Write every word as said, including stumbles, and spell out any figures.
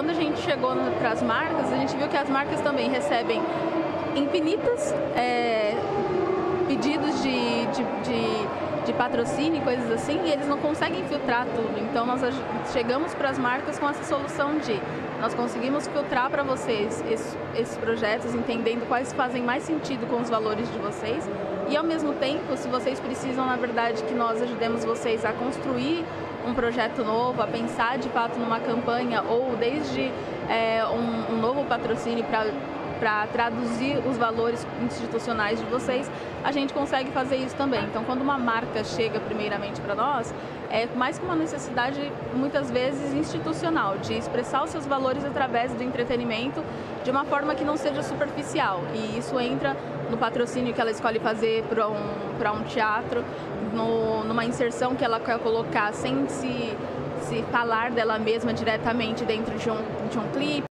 quando a gente chegou para as marcas, a gente viu que as marcas também recebem infinitas é, pedidos de, de, de, de patrocínio e coisas assim, e eles não conseguem filtrar tudo. Então nós chegamos para as marcas com essa solução de nós conseguimos filtrar para vocês esses, esses projetos, entendendo quais fazem mais sentido com os valores de vocês. E ao mesmo tempo, se vocês precisam, na verdade, que nós ajudemos vocês a construir um projeto novo, a pensar de fato numa campanha ou desde é, um, um novo patrocínio para para traduzir os valores institucionais de vocês, a gente consegue fazer isso também. Então, quando uma marca chega primeiramente para nós, é mais que uma necessidade, muitas vezes, institucional, de expressar os seus valores através do entretenimento de uma forma que não seja superficial. E isso entra no patrocínio que ela escolhe fazer para um, para um teatro, no, numa inserção que ela quer colocar sem se, se falar dela mesma diretamente dentro de um, de um clipe.